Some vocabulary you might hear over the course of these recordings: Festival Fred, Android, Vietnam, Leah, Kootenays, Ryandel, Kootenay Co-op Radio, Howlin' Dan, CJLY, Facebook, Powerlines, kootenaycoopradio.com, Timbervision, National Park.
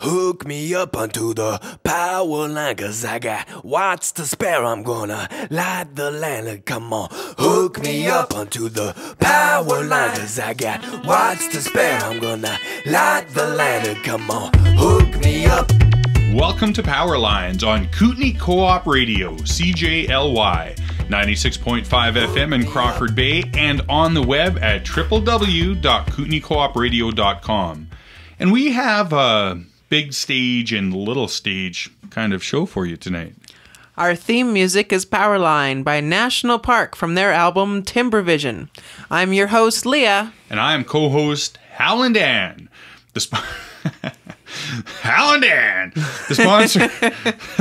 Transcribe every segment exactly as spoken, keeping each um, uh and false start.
hook me up onto the power line, cause I got watts to spare. I'm gonna light the lantern. Come on, hook me up onto the power line, cause I got watts to spare. I'm gonna light the lantern. Come on, hook me up. Welcome to Powerlines on Kootenay Co-op Radio, C J L Y, ninety-six point five F M in Crawford Bay, and on the web at w w w dot kootenay coop radio dot com. And we have a big stage and little stage kind of show for you tonight. Our theme music is Powerline by National Park from their album Timbervision. I'm your host, Leah. And I'm co-host Howlin' Dan. The Howlin' Dan! The sponsor,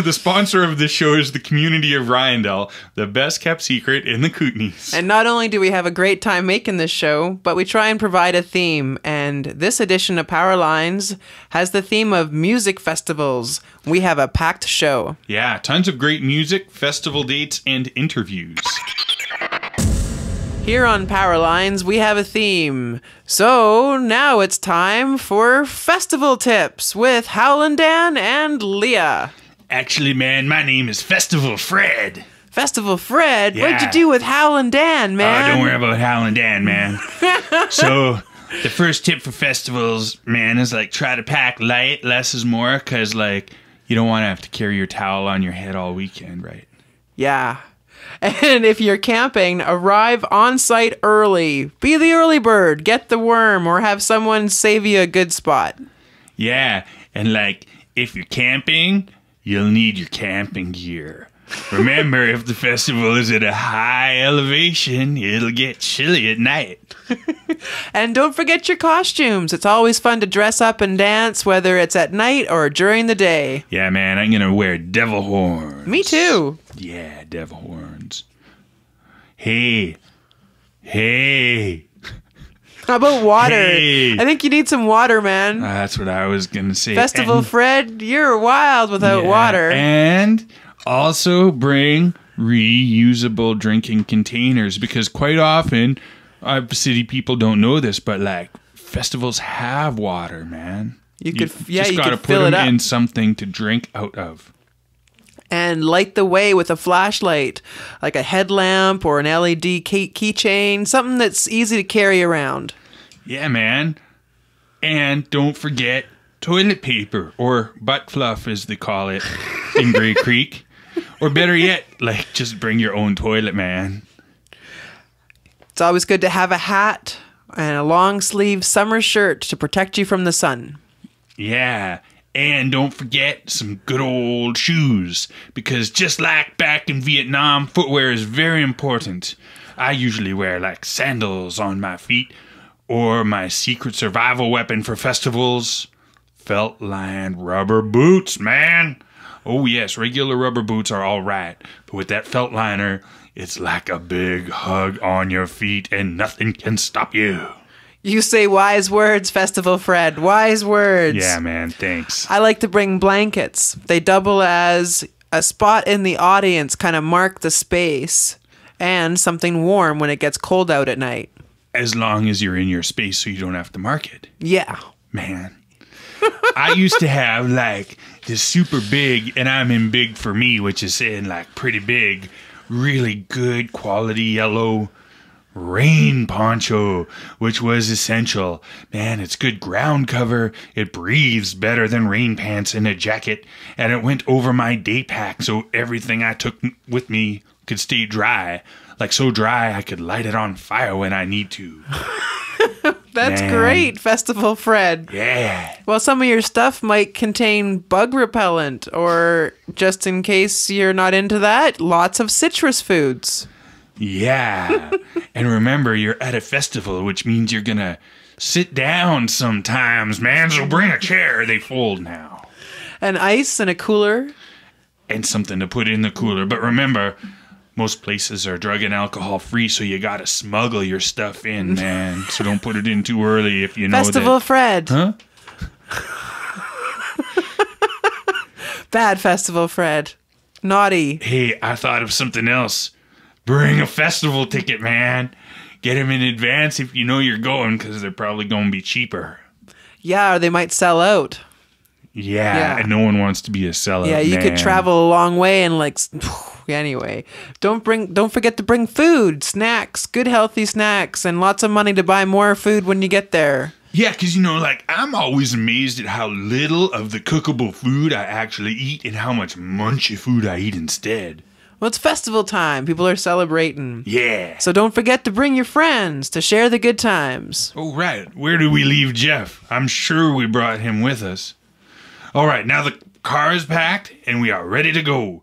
the sponsor of this show is the community of Ryandel, the best kept secret in the Kootenays. And not only do we have a great time making this show, but we try and provide a theme. And this edition of Powerlines has the theme of music festivals. We have a packed show. Yeah, tons of great music, festival dates, and interviews. Here on Powerlines, we have a theme. So now it's time for Festival Tips with Howlin' Dan and Leah. Actually, man, my name is Festival Fred. Festival Fred? Yeah. What'd you do with Howlin' Dan, man? Oh, don't worry about Howlin' Dan, man. So the first tip for festivals, man, is like try to pack light. Less is more, because like you don't want to have to carry your towel on your head all weekend, right? Yeah. And if you're camping, arrive on site early. Be the early bird, get the worm, or have someone save you a good spot. Yeah, and like, if you're camping, you'll need your camping gear. Remember, if the festival is at a high elevation, it'll get chilly at night. And don't forget your costumes. It's always fun to dress up and dance, whether it's at night or during the day. Yeah, man, I'm going to wear devil horns. Me too. Yeah, devil horns. Hey. Hey. How about water? Hey. I think you need some water, man. Uh, that's what I was going to say. Festival and Fred, you're wild without yeah, water. And also bring reusable drinking containers, because quite often, uh, city people don't know this, but like festivals have water, man. You could, you yeah, just you gotta could put fill them it up. in something to drink out of. And light the way with a flashlight, like a headlamp or an L E D key keychain, something that's easy to carry around. Yeah, man. And don't forget toilet paper, or butt fluff, as they call it in Grey Creek. Or better yet, like, just bring your own toilet, man. It's always good to have a hat and a long sleeve summer shirt to protect you from the sun. Yeah, and don't forget some good old shoes, because just like back in Vietnam, footwear is very important. I usually wear, like, sandals on my feet, or my secret survival weapon for festivals, felt-lined rubber boots, man. Oh, yes, regular rubber boots are all right, but with that felt liner, it's like a big hug on your feet, and nothing can stop you. You say wise words, Festival Fred. Wise words. Yeah, man, thanks. I like to bring blankets. They double as a spot in the audience, kind of mark the space, and something warm when it gets cold out at night. As long as you're in your space so you don't have to mark it. Yeah. Man. I used to have, like, this super big, and I'm in big for me, which is saying, like, pretty big, really good quality yellow rain poncho, which was essential. Man, it's good ground cover. It breathes better than rain pants and a jacket, and it went over my day pack, so everything I took with me could stay dry. Like, so dry I could light it on fire when I need to. That's Man. great, Festival Fred. Yeah. Well, some of your stuff might contain bug repellent, or just in case you're not into that, lots of citrus foods. Yeah. And remember, you're at a festival, which means you're going to sit down sometimes, man. So bring a chair. They fold now. And ice and a cooler. And something to put in the cooler. But remember, most places are drug and alcohol free, so you gotta smuggle your stuff in, man. So don't put it in too early if you know Festival that. Fred. Huh? Bad Festival Fred. Naughty. Hey, I thought of something else. Bring a festival ticket, man. Get them in advance if you know you're going, because they're probably going to be cheaper. Yeah, or they might sell out. Yeah, yeah. And no one wants to be a sellout. Yeah, you man. could travel a long way and like anyway. Don't bring don't forget to bring food, snacks, good healthy snacks, and lots of money to buy more food when you get there. Yeah, because, you know, like, I'm always amazed at how little of the cookable food I actually eat and how much munchy food I eat instead. Well, it's festival time. People are celebrating. Yeah. So don't forget to bring your friends to share the good times. Oh, right. Where do we leave Jeff? I'm sure we brought him with us. All right, now the car is packed and we are ready to go.